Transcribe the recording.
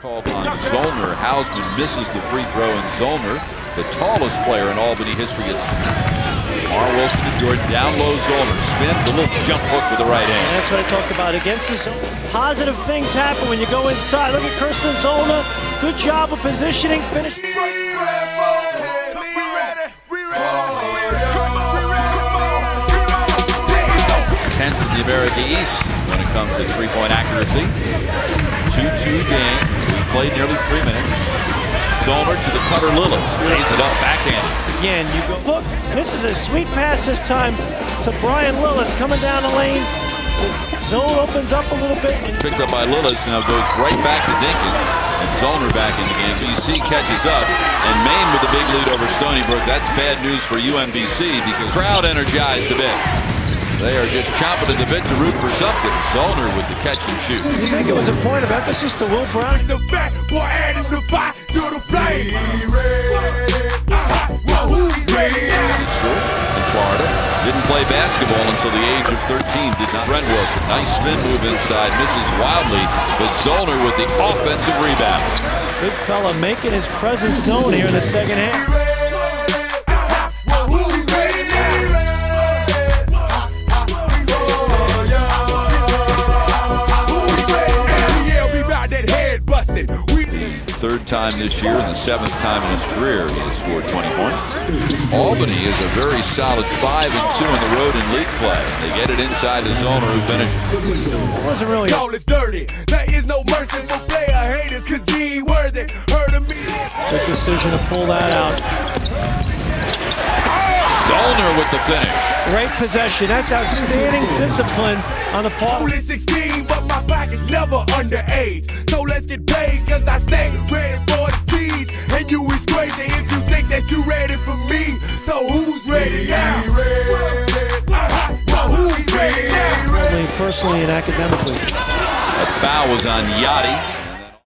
Call on Zollner. Hausman misses the free throw, and Zollner, the tallest player in Albany history. It's R. Wilson to Jordan. Down low, Zollner spins a little jump hook with the right hand. That's what I talked about. Against this, positive things happen when you go inside. Look at Kirsten Zollner. Good job of positioning. Finish. The American East when it comes to three-point accuracy. 2-2 game. We played nearly 3 minutes. Zollner to the cutter, Lillis. Lays it up, backhanded. Again, you go, look, this is a sweet pass this time to Brian Lillis coming down the lane. This zone opens up a little bit. Picked up by Lillis, now goes right back to Dinkins. And Zollner back in the game. BC catches up, and Maine with a big lead over Stony Brook. That's bad news for UMBC because crowd energized a bit. They are just chomping at the bit to root for something. Zollner with the catch and shoot. You think it was a point of emphasis to Will Brown? In the back, boy, add him the fire to the flame. School in Florida. Didn't play basketball until the age of 13. Did not. Brent Wilson, nice spin move inside. Misses wildly, but Zollner with the offensive rebound. Big fella making his presence known here in the second half. Third time this year and the seventh time in his career he has scored 20 points. Albany is a very solid 5-2 on the road in league play. They get it inside the Zollner who finishes. It wasn't really. Call is dirty. There is no mercy for player haters because he ain't worth it. Heard of me. Good decision to pull that out. Zollner with the finish. Great possession. That's outstanding discipline on the part. Only 16, but my back is never underage. So let's get paid because I stay ready for the G's. And you is crazy if you think that you ready for me. So who's ready now? Who's ready now? Personally and academically. A foul was on Yachty.